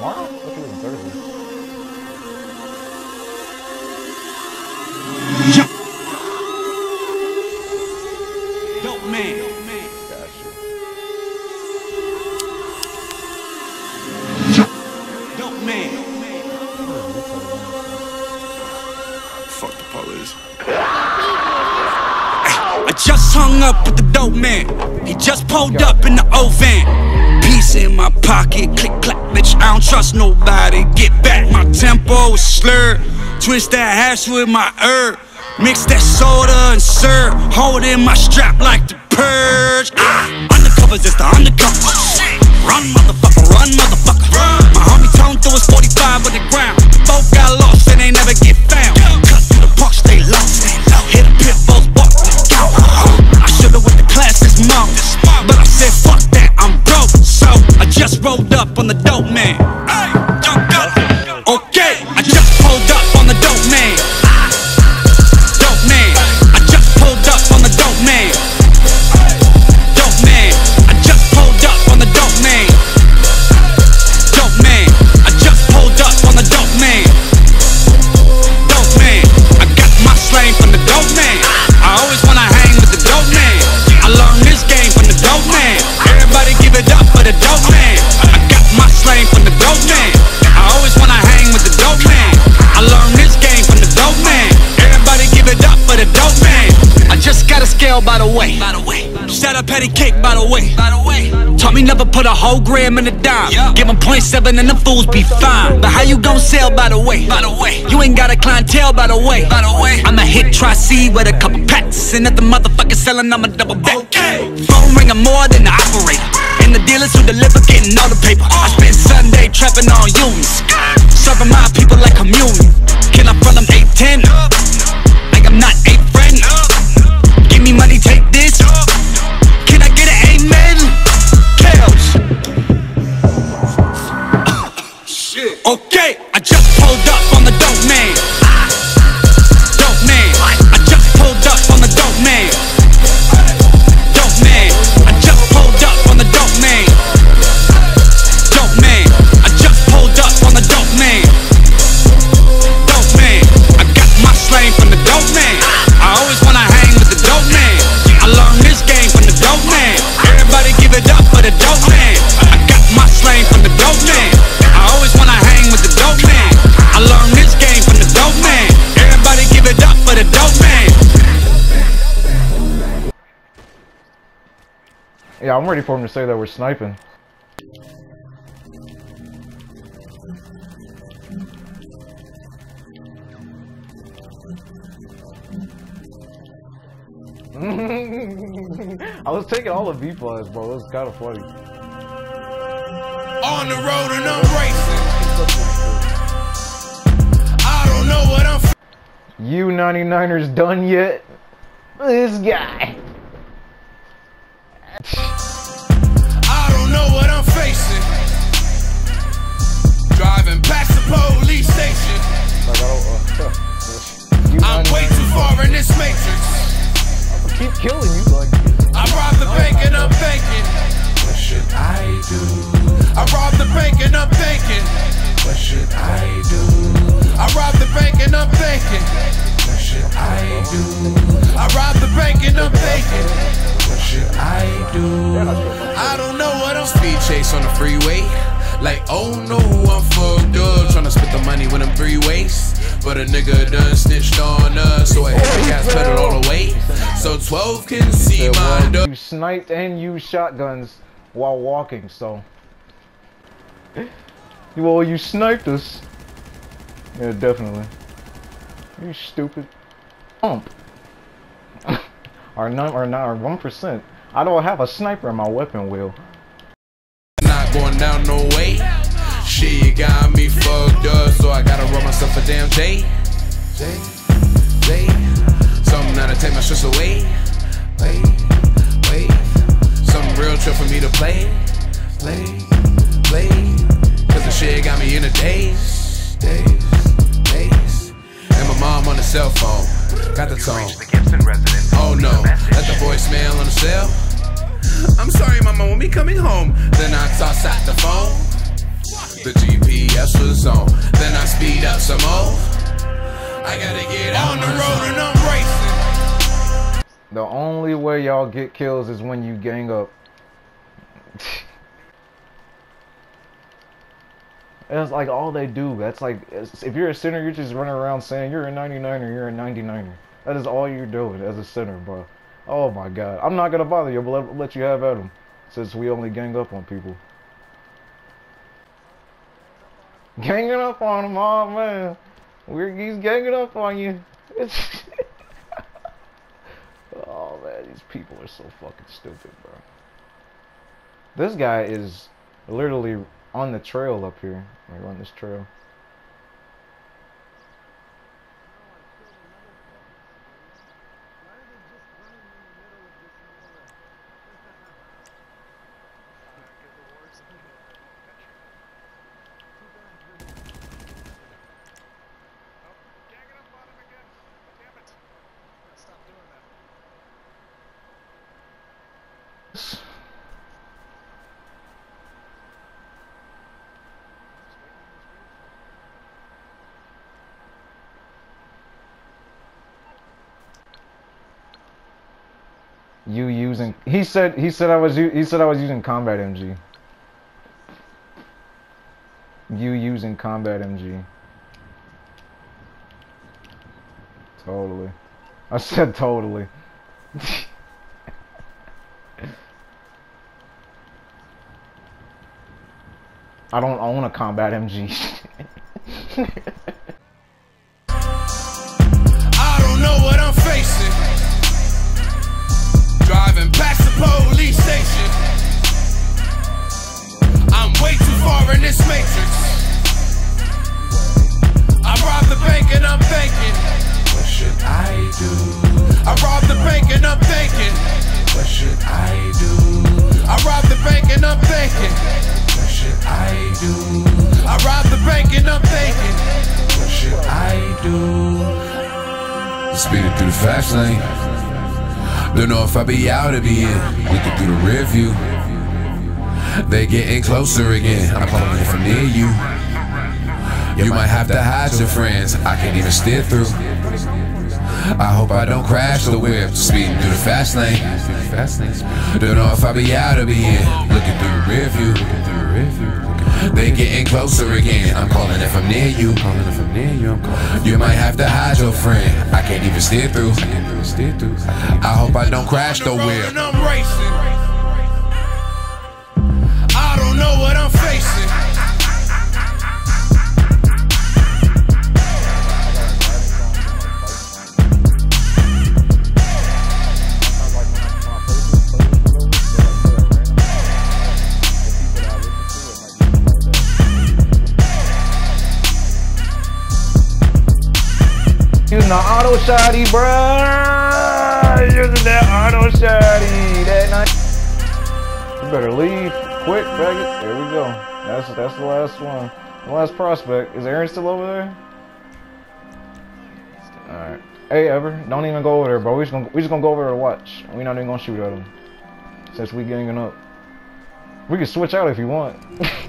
tomorrow? What is it, Thursday? I just hung up with the dope man. He just pulled up in the old van. Peace in my pocket, click clack, bitch. I don't trust nobody. Get back, my tempo is slurred. Twist that hash with my herb. Mix that soda and syrup. Holding my strap like the purge. Undercovers, it's the undercover. Run, motherfucker, run, motherfucker. My homie Tone threw his 45 on the ground. Both got lost and they never get found. Cut through the park, stay lost. Hit a pit bull. But I said fuck that, I'm broke. So I just rolled up on the dope man. Okay, I just pulled up on the dope man. Dope man, I just pulled up on the dope man. Dope man, I just pulled up on the dope man. Dope man, I just pulled up on the dope man. Dope man, I got my slang from the dope man. I always wanna hang with the dope man. Learn this game from the dope man. Everybody give it up for the dope man. I got my slang from the dope man. I always wanna hang with the dope man. I learned this game from the dope man. Everybody give it up for the dope man. I just got a scale by the way. Shout out Patty Cake by the way. Taught me never put a whole gram in a dime. Give them 0.7 and the fools be fine. But how you gon' sell by the way? You ain't got a clientele by the way. I'ma hit Tri-C with a couple packs. And if the motherfucker selling, I'ma double back. Phone ringing more than the operator, and the dealers who deliver getting all the paper. I spend Sunday trapping on unions, serving my people like communion. Can I front them 810? Like I'm not a friend. Give me money, take this. Can I get an amen? Kills. Shit. Okay, I just pulled up on the dope man. Dope man, I just pulled up on the dope man. Yeah, I'm ready for him to say that we're sniping. I was taking all the V-Plus, bro. It was kind of funny. On the road and I'm racing. I don't know what I'm. You 99ers done yet? This guy. I don't know what I'm facing. Driving past the police station. I'm way too far in this matrix. I keep killing you like I robbed the bank and I'm thinking, what should I do? I robbed the bank and I'm thinking, what should I do? I robbed the bank and I'm thinking, what should I do? I robbed the bank and I'm thinking, what should I do? I don't know what I'm speed chase on the freeway. Like, oh no, I'm fucked up. Tryna split the money when I'm three ways. But a nigga done snitched on us, so I hit the gas pedal all the way. So 12 can see my dog. You sniped and used shotguns while walking, so. Well, you sniped us. Yeah, definitely. You stupid ump. Or 1%. I don't have a sniper in my weapon wheel. Not going down no way. She got me fucked up, so I gotta run myself a damn day. Something that'll take my stress away. Wait. Something real trip for me to play. Cause the shit got me in a daze. And my mom on the cell phone. Got the tone. Oh no, let the voicemail on the cell. I'm sorry, mama, won't be coming home. Then I toss out the phone. the GPS was on. Then I speed up some more. I gotta get on the road and I'm racing. The only way y'all get kills is when you gang up. That's like all they do. That's like, if you're a center, you're just running around saying you're a 99er, you're a 99er. That is all you're doing as a center, bro. Oh my god. I'm not gonna bother you, but let you have at them. Since we only gang up on people. Ganging up on them, oh man. He's ganging up on you. Oh man, these people are so fucking stupid, bro. This guy is literally on the trail up here. Like on this trail. You using? He said I was using combat MG. You using combat MG? Totally. I said totally. I don't own a combat MG. I don't know what I'm facing. Driving past the police station. I'm way too far in this matrix. I robbed the bank and I'm thinking, what should I do? I robbed the bank and I'm thinking, what should I do? I robbed the bank and I'm thinking, what should I do? I robbed the bank and I'm thinking, what should I do? Speeding through the fast lane. Don't know if I be out or be in. Looking through the rear view. They getting closer again. I'm coming from near you. You might have to hide your friends. I can't even steer through. I hope I don't crash the whip. Speeding through the fast lane. Don't know if I be out or be in. Looking through the rear view. They getting closer again. I'm calling it from near you. You might have to hide your friend. I can't even steer through. I hope I don't crash the wheel. I'm racing. I don't know what I'm facing. Using the auto shotty, bruh! Using that auto shotty! That night. You better leave. Quick, faggot. There we go. That's the last one. The last prospect. Is Aaron still over there? Alright. Hey, Ever. Don't even go over there, bro. We just gonna go over there to watch. We're not even gonna shoot at him. Since we ganging up. We can switch out if you want.